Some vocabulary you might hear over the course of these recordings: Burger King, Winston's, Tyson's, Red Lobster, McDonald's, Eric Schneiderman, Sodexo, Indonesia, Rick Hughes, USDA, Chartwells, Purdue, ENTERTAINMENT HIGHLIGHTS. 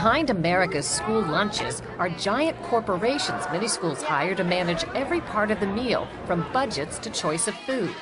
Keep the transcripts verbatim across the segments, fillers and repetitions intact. Behind America's school lunches are giant corporations many schools hire to manage every part of the meal, from budgets to choice of food.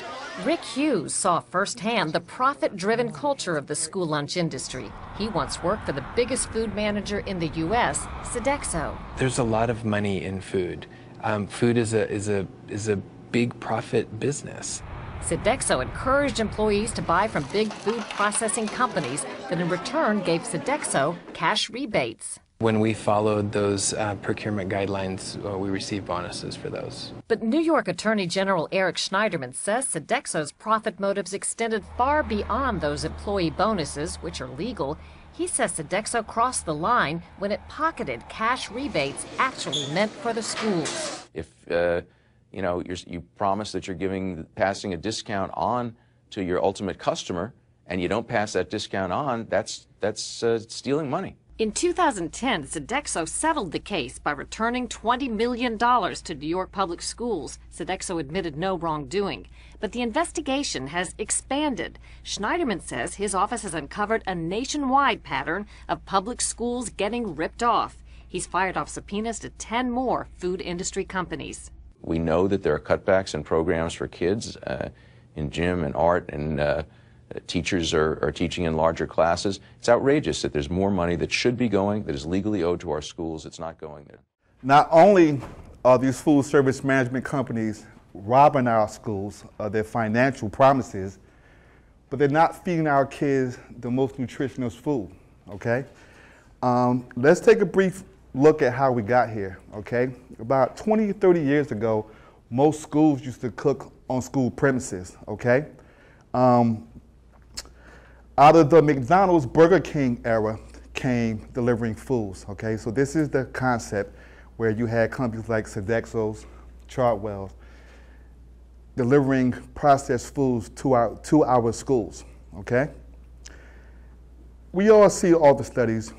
Rick Hughes saw firsthand the profit-driven culture of the school lunch industry. He once worked for the biggest food manager in the U S, Sodexo. There's a lot of money in food. Um, food is a, is a, is a big profit business. Sodexo encouraged employees to buy from big food processing companies that in return gave Sodexo cash rebates. When we followed those uh, procurement guidelines, uh, we received bonuses for those. But New York Attorney General Eric Schneiderman says Sodexo's profit motives extended far beyond those employee bonuses, which are legal. He says Sodexo crossed the line when it pocketed cash rebates actually meant for the schools. If uh, you know you're, you promise that you're giving, passing a discount on to your ultimate customer, and you don't pass that discount on, that's that's uh, stealing money. In two thousand ten, Sodexo settled the case by returning twenty million dollars to New York public schools. Sodexo admitted no wrongdoing. But the investigation has expanded. Schneiderman says his office has uncovered a nationwide pattern of public schools getting ripped off. He's fired off subpoenas to ten more food industry companies. We know that there are cutbacks in programs for kids uh, in gym and art and uh, teachers are, are teaching in larger classes. It's outrageous that there's more money that should be going, that is legally owed to our schools. It's not going there. Not only are these food service management companies robbing our schools of their financial promises, but they're not feeding our kids the most nutritious food, okay? Um, let's take a brief look at how we got here, okay? About twenty, thirty years ago, most schools used to cook on school premises, okay? Um, Out of the McDonald's Burger King era came delivering foods, okay? So this is the concept where you had companies like Sodexo's, Chartwells, delivering processed foods to our, to our schools, okay? We all see all the studies,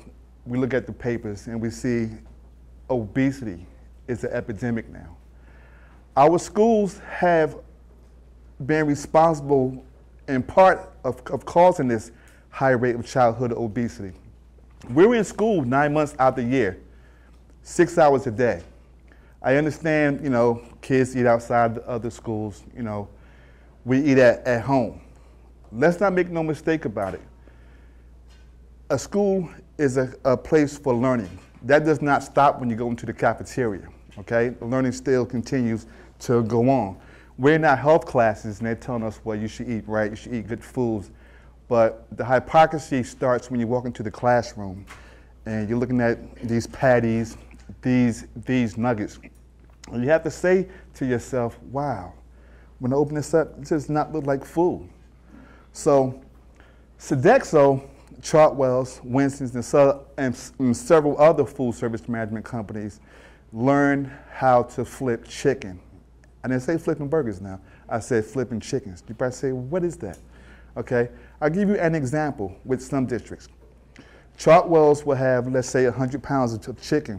we look at the papers, and we see obesity is an epidemic now. Our schools have been responsible in part Of, of causing this high rate of childhood obesity. We're in school nine months out the year, six hours a day. I understand, you know, kids eat outside the other schools, you know, we eat at, at home. Let's not make no mistake about it. A school is a, a place for learning. That does not stop when you go into the cafeteria, okay? The learning still continues to go on. We're in our health classes and they're telling us, well, you should eat right, you should eat good foods. But the hypocrisy starts when you walk into the classroom and you're looking at these patties, these, these nuggets. And you have to say to yourself, wow, when I open this up, this does not look like food. So Sodexo, Chartwells, Winston's, and, so, and, and several other food service management companies learned how to flip chicken. I didn't say flipping burgers now. I said flipping chickens. You probably say, what is that? Okay, I'll give you an example with some districts. Chartwells will have, let's say, one hundred pounds of chicken.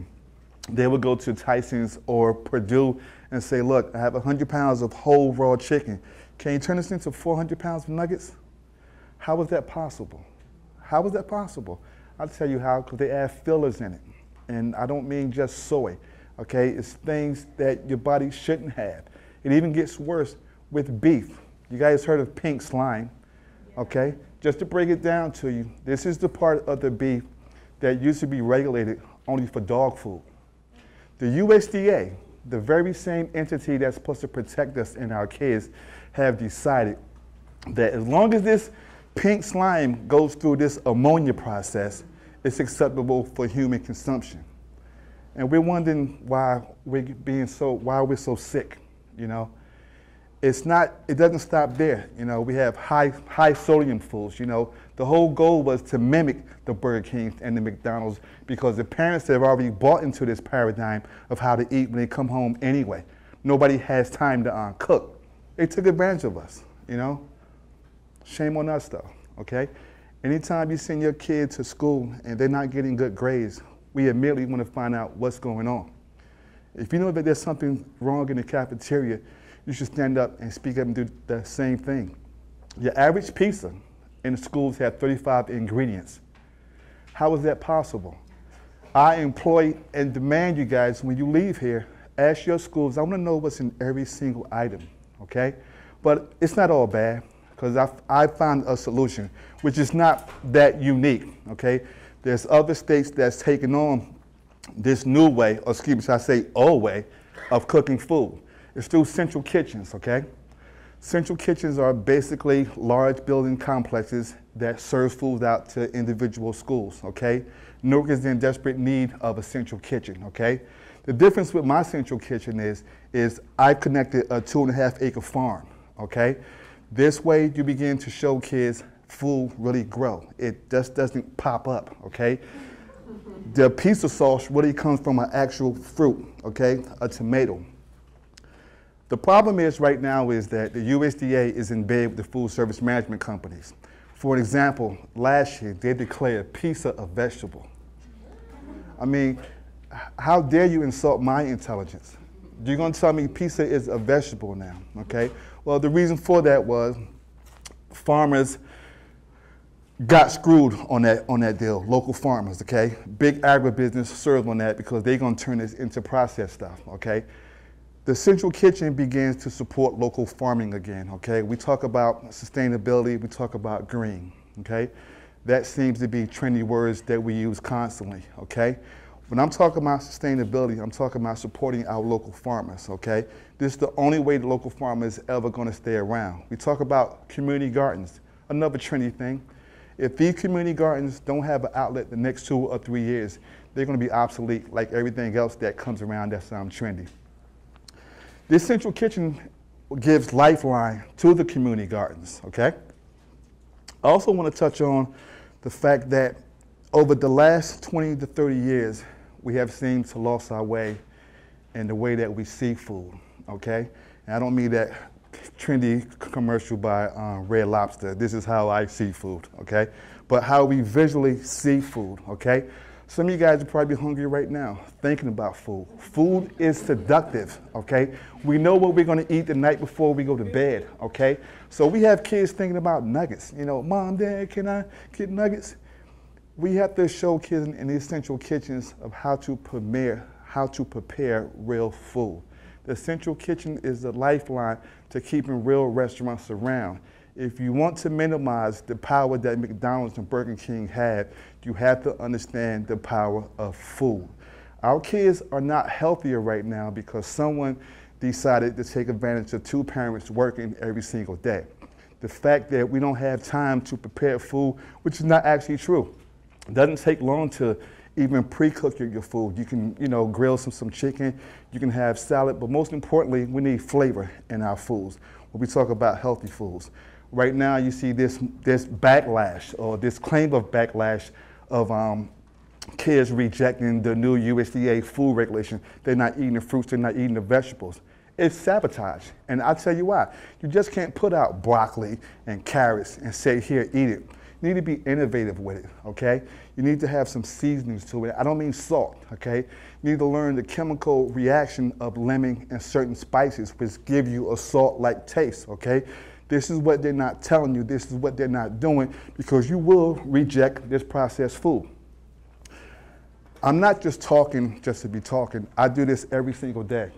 They will go to Tyson's or Purdue and say, look, I have one hundred pounds of whole raw chicken. Can you turn this into four hundred pounds of nuggets? How is that possible? How is that possible? I'll tell you how, because they add fillers in it. And I don't mean just soy, okay? It's things that your body shouldn't have. It even gets worse with beef. You guys heard of pink slime, okay? Just to break it down to you, this is the part of the beef that used to be regulated only for dog food. The U S D A, the very same entity that's supposed to protect us and our kids, have decided that as long as this pink slime goes through this ammonia process, it's acceptable for human consumption. And we're wondering why we're being so, why we're so sick. You know, it's not, it doesn't stop there. You know, we have high, high sodium foods. You know, the whole goal was to mimic the Burger King and the McDonald's because the parents have already bought into this paradigm of how to eat when they come home anyway. Nobody has time to uh, cook. They took advantage of us, you know. Shame on us though, okay? Anytime you send your kid to school and they're not getting good grades, we immediately want to find out what's going on. If you know that there's something wrong in the cafeteria, you should stand up and speak up and do the same thing. Your average pizza in the schools have thirty-five ingredients. How is that possible? I employ and demand you guys, when you leave here, ask your schools, I want to know what's in every single item, okay? But it's not all bad, because I, I found a solution, which is not that unique, okay? There's other states that's taking on this new way, or excuse me, should I say old way, of cooking food. It's through central kitchens, okay? Central kitchens are basically large building complexes that serve food out to individual schools, okay? Newark is in desperate need of a central kitchen, okay? The difference with my central kitchen is, is I connected a two and a half acre farm, okay? This way you begin to show kids food really grow. It just doesn't pop up, okay? The pizza sauce really comes from an actual fruit, okay? A tomato. The problem is right now is that the U S D A is in bed with the food service management companies. For example, last year they declared pizza a vegetable. I mean, how dare you insult my intelligence? You're going to tell me pizza is a vegetable now, okay? Well, the reason for that was farmers got screwed on that, on that deal, local farmers, okay? Big agribusiness served on that because they're going to turn this into processed stuff, okay? The central kitchen begins to support local farming again, okay? We talk about sustainability, we talk about green, okay? That seems to be trendy words that we use constantly, okay? When I'm talking about sustainability, I'm talking about supporting our local farmers, okay? This is the only way the local farmer is ever gonna stay around. We talk about community gardens, another trendy thing. If these community gardens don't have an outlet the next two or three years, they're going to be obsolete like everything else that comes around that's um, trendy. This central kitchen gives lifeline to the community gardens, okay? I also want to touch on the fact that over the last twenty to thirty years, we have seemed to lost our way in the way that we see food, okay? And I don't mean that trendy commercial by uh, Red Lobster. This is how I see food, okay? But how we visually see food, okay? Some of you guys are probably hungry right now, thinking about food. Food is seductive, okay? We know what we're gonna eat the night before we go to bed, okay? So we have kids thinking about nuggets. You know, Mom, Dad, can I get nuggets? We have to show kids in the essential kitchens of how to prepare, how to prepare real food. The central kitchen is the lifeline to keeping real restaurants around. If you want to minimize the power that McDonald's and Burger King have, you have to understand the power of food. Our kids are not healthier right now because someone decided to take advantage of two parents working every single day. The fact that we don't have time to prepare food, which is not actually true. It doesn't take long to even pre-cook your, your food. You can, you know, grill some, some chicken, you can have salad, but most importantly, we need flavor in our foods when we talk about healthy foods. Right now, you see this, this backlash, or this claim of backlash of um, kids rejecting the new U S D A food regulation. They're not eating the fruits, they're not eating the vegetables. It's sabotage, and I'll tell you why. You just can't put out broccoli and carrots and say, here, eat it. You need to be innovative with it, okay? You need to have some seasonings to it. I don't mean salt, okay? You need to learn the chemical reaction of lemon and certain spices, which give you a salt-like taste, okay? This is what they're not telling you. This is what they're not doing, because you will reject this processed food. I'm not just talking just to be talking. I do this every single day.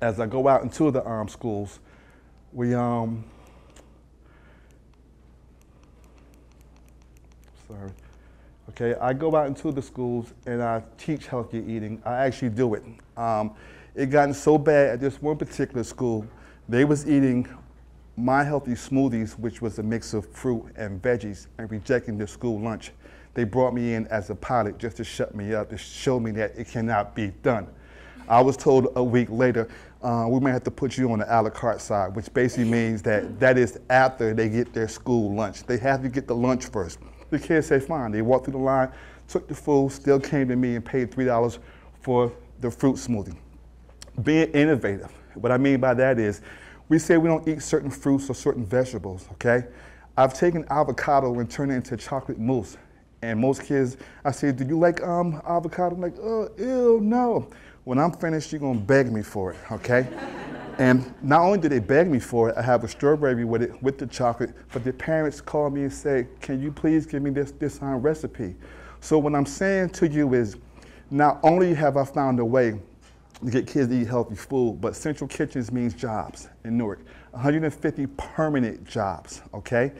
As I go out into the armed schools, we, um, Sorry. Okay, I go out into the schools and I teach healthy eating. I actually do it. Um, it gotten so bad at this one particular school, they was eating my healthy smoothies, which was a mix of fruit and veggies, and rejecting their school lunch. They brought me in as a pilot just to shut me up, to show me that it cannot be done. I was told a week later, uh, we might have to put you on the a la carte side, which basically means that that is after they get their school lunch. They have to get the lunch first. The kids say fine. They walked through the line, took the food, still came to me and paid three dollars for the fruit smoothie. Being innovative. What I mean by that is, we say we don't eat certain fruits or certain vegetables, okay? I've taken avocado and turned it into chocolate mousse. And most kids, I say, do you like um, avocado? I'm like, oh, ew, no. When I'm finished, you're gonna beg me for it, okay? And not only do they beg me for it, I have a strawberry with it, with the chocolate, but the parents call me and say, can you please give me this, this um, recipe? So what I'm saying to you is, not only have I found a way to get kids to eat healthy food, but central kitchens means jobs in Newark. one hundred fifty permanent jobs, okay?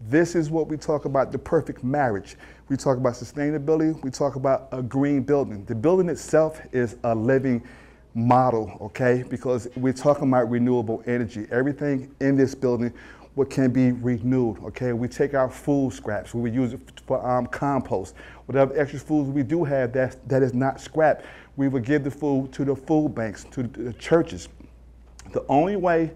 This is what we talk about, the perfect marriage. We talk about sustainability, we talk about a green building. The building itself is a living model, okay? Because we're talking about renewable energy. Everything in this building what can be renewed, okay? We take our food scraps, we use it for um, compost. Whatever extra foods we do have that, that is not scrap, we will give the food to the food banks, to the churches. The only way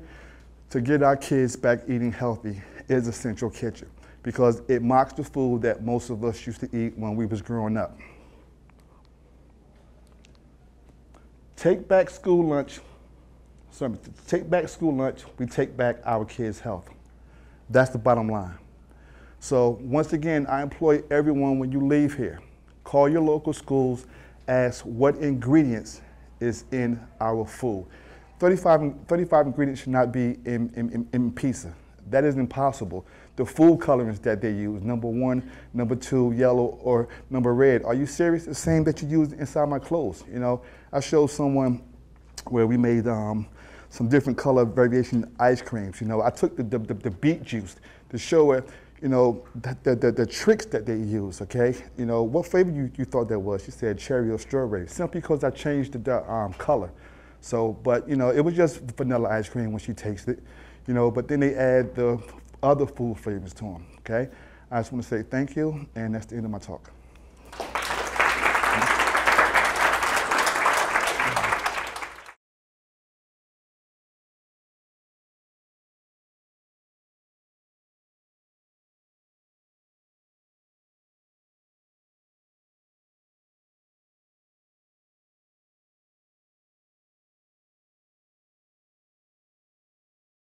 to get our kids back eating healthy is a central kitchen, because it mocks the food that most of us used to eat when we was growing up. Take back school lunch, sorry, take back school lunch, we take back our kids' health. That's the bottom line. So once again, I employ everyone, when you leave here, call your local schools, ask what ingredients is in our food. thirty-five, thirty-five ingredients should not be in, in, in pizza. That is impossible. The food colorings that they use, number one, number two, yellow, or number red. Are you serious? The same that you use inside my clothes. You know, I showed someone where we made um, some different color variation ice creams. You know, I took the, the, the, the beet juice to show it, you know, the, the, the tricks that they use, okay? You know, what flavor you, you thought that was? She said cherry or strawberry, simply because I changed the, the um, color. So, but you know, it was just vanilla ice cream when she tasted it. You know, but then they add the other food flavors to them, okay? I just want to say thank you, and that's the end of my talk.